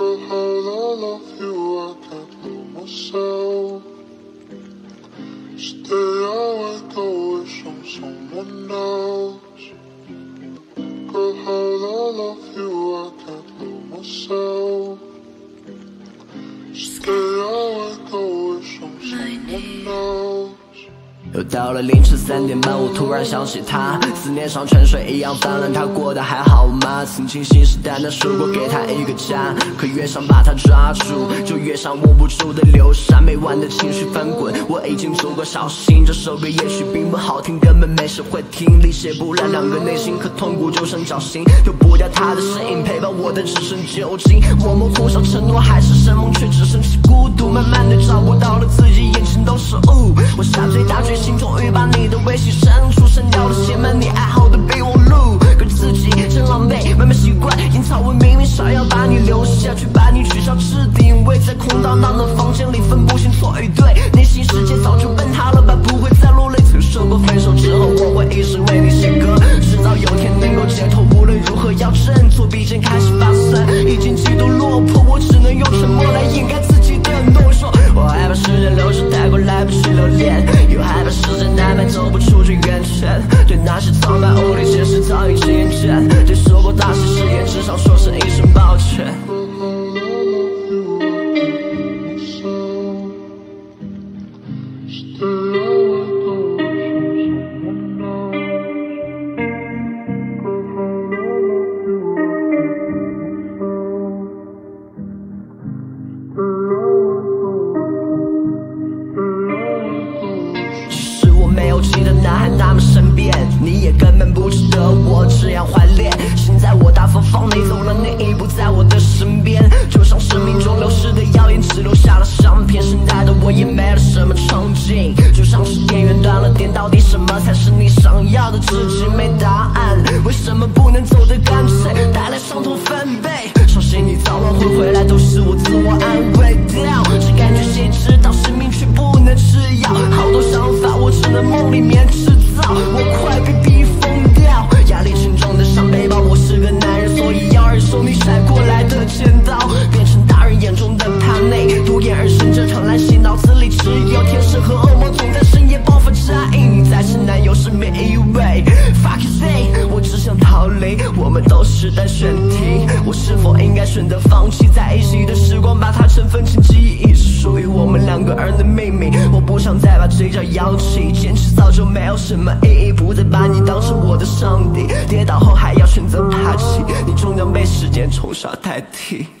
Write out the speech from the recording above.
remember how I love you, I can't help myself. Each day I wake I wish I'm someone else. Girl, how I love you, I can't help myself. Each day I wake I wish I'm someone else. 又到了凌晨3点半，我突然想起他，思念像泉水一样泛滥。他过得还好吗？曾经信誓旦旦说过给他一个家，可越想把他抓住，就越想握不住的流沙。没完的情绪翻滚，我已经足够小心。这首歌也许并不好听，根本没谁会听。理解不了两个内心，可痛苦就像绞刑，丢不掉他的身影，陪伴我的只剩酒精。我梦中想承诺海誓山盟，却只剩是孤独。慢慢的找不到了自己，眼前都是雾。我下最大决心。 心终于把你的微信删除，删掉了写满你爱好的备忘录，可自己真狼狈，慢慢习惯烟草味，明明想要把你留下，却把你取消置顶位，在空荡荡的房间里分不清错与对，内心世界早就崩塌了吧，不会再落泪。曾说过分手之后我会一直为你写歌，直到有天能够解脱，无论如何要振作，笔尖开始发散，已经极度落魄，我只能用沉默来掩盖自己的懦弱。我害怕时间流逝太快，来不及留恋，又害怕。 时间难买，走不出这圆圈。对那些苍白无力解释，早已经厌倦。对说过大些誓言，至少说声一声抱歉。代替。